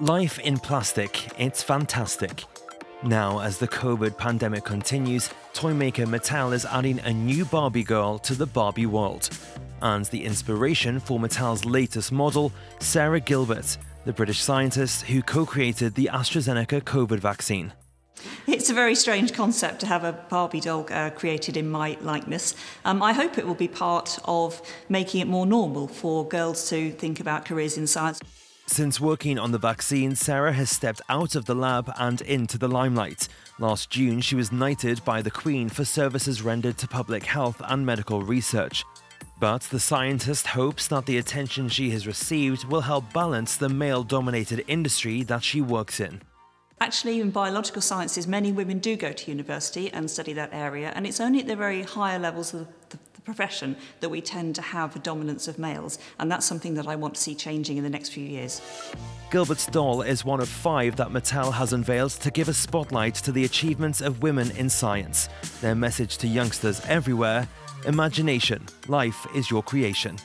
Life in plastic, it's fantastic. Now, as the COVID pandemic continues, toy maker Mattel is adding a new Barbie girl to the Barbie world. And the inspiration for Mattel's latest model, Sarah Gilbert, the British scientist who co-created the AstraZeneca COVID vaccine. It's a very strange concept to have a Barbie doll created in my likeness. I hope it will be part of making it more normal for girls to think about careers in science. Since working on the vaccine, Sarah has stepped out of the lab and into the limelight. Last June, she was knighted by the Queen for services rendered to public health and medical research. But the scientist hopes that the attention she has received will help balance the male-dominated industry that she works in. Actually, in biological sciences, many women do go to university and study that area, and it's only at the very higher levels of the profession that we tend to have a dominance of males, and that's something that I want to see changing in the next few years. Gilbert's doll is one of 5 that Mattel has unveiled to give a spotlight to the achievements of women in science. Their message to youngsters everywhere: imagination, life is your creation.